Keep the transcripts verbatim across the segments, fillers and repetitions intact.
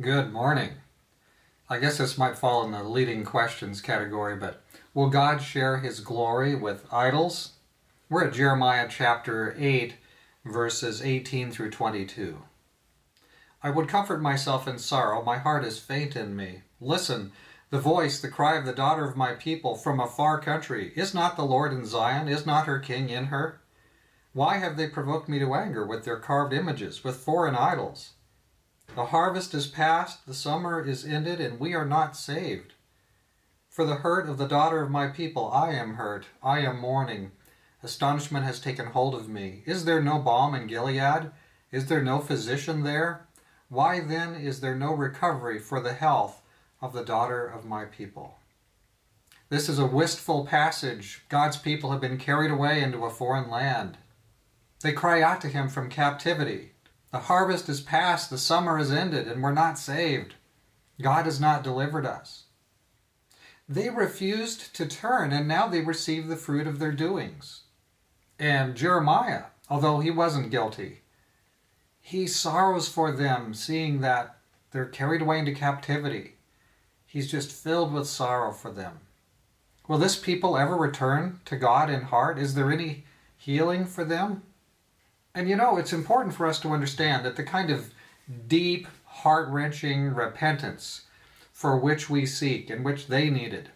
Good morning. I guess this might fall in the leading questions category, but will God share his glory with idols? We're at Jeremiah chapter eight, verses eighteen through twenty-two. I would comfort myself in sorrow, my heart is faint in me. Listen, the voice, the cry of the daughter of my people from a far country. Is not the Lord in Zion? Is not her king in her? Why have they provoked me to anger with their carved images, with foreign idols? The harvest is past, the summer is ended, and we are not saved. For the hurt of the daughter of my people, I am hurt, I am mourning. Astonishment has taken hold of me. Is there no balm in Gilead? Is there no physician there? Why then is there no recovery for the health of the daughter of my people? This is a wistful passage. God's people have been carried away into a foreign land. They cry out to him from captivity. The harvest is past, the summer is ended, and we're not saved. God has not delivered us. They refused to turn, and now they receive the fruit of their doings. And Jeremiah, although he wasn't guilty, he sorrows for them, seeing that they're carried away into captivity. He's just filled with sorrow for them. Will this people ever return to God in heart? Is there any healing for them? And you know, it's important for us to understand that the kind of deep, heart-wrenching repentance for which we seek and which they needed,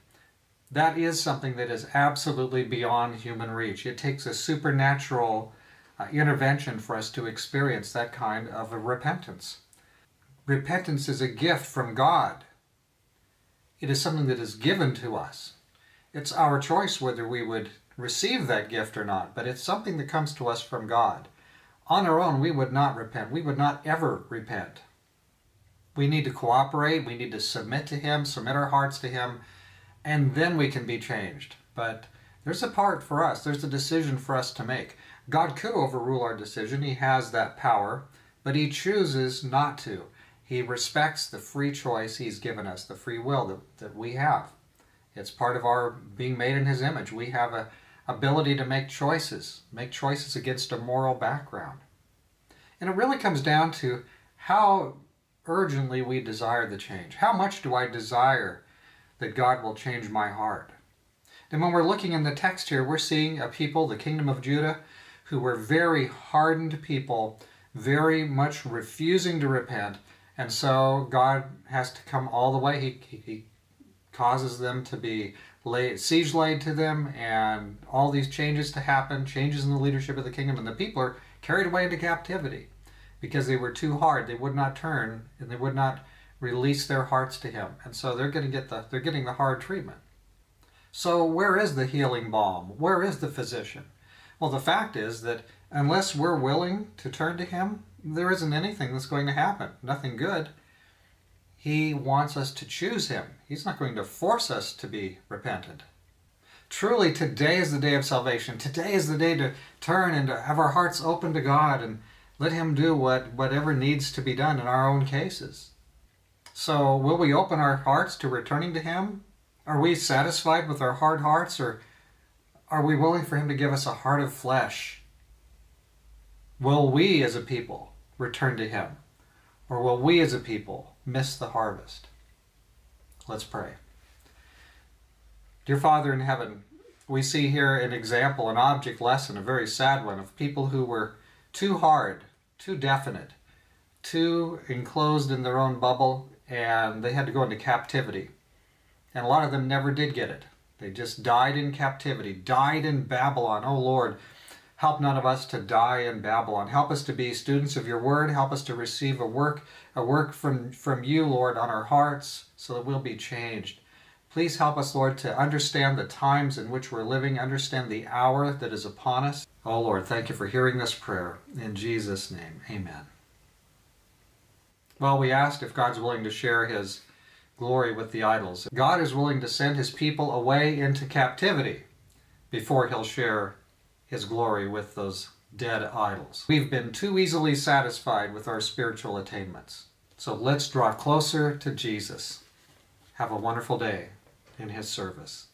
that is something that is absolutely beyond human reach. It takes a supernatural uh, intervention for us to experience that kind of a repentance. Repentance is a gift from God. It is something that is given to us. It's our choice whether we would receive that gift or not, but it's something that comes to us from God. On our own, we would not repent. We would not ever repent. We need to cooperate. We need to submit to him, submit our hearts to him, and then we can be changed. But there's a part for us. There's a decision for us to make. God could overrule our decision. He has that power, but he chooses not to. He respects the free choice he's given us, the free will that, that we have. It's part of our being made in his image. We have a ability to make choices, make choices against a moral background. And it really comes down to how urgently we desire the change. How much do I desire that God will change my heart? And when we're looking in the text here, we're seeing a people, the kingdom of Judah, who were very hardened people, very much refusing to repent. And so God has to come all the way. He, he, he causes them to be Lay, siege laid to them, and all these changes to happen, changes in the leadership of the kingdom, and the people are carried away into captivity because they were too hard. They would not turn, and they would not release their hearts to him, and so they're going to get the they're getting the hard treatment. So where is the healing balm? Where is the physician? Well, the fact is that unless we're willing to turn to him, there isn't anything that's going to happen. Nothing good. He wants us to choose him. He's not going to force us to be repentant. Truly, today is the day of salvation. Today is the day to turn and to have our hearts open to God and let him do what, whatever needs to be done in our own cases. So will we open our hearts to returning to him? Are we satisfied with our hard hearts, or are we willing for him to give us a heart of flesh? Will we as a people return to him? Or will we as a people miss the harvest? Let's pray. Dear Father in heaven, we see here an example, an object lesson, a very sad one, of people who were too hard, too definite, too enclosed in their own bubble, and they had to go into captivity. And a lot of them never did get it. They just died in captivity, died in Babylon. Oh Lord, help none of us to die in Babylon. Help us to be students of your word. Help us to receive a work, a work from, from you, Lord, on our hearts so that we'll be changed. Please help us, Lord, to understand the times in which we're living, understand the hour that is upon us. Oh, Lord, thank you for hearing this prayer. In Jesus' name, amen. Well, we asked if God's willing to share his glory with the idols. God is willing to send his people away into captivity before he'll share his glory with those dead idols. We've been too easily satisfied with our spiritual attainments. So let's draw closer to Jesus. Have a wonderful day in his service.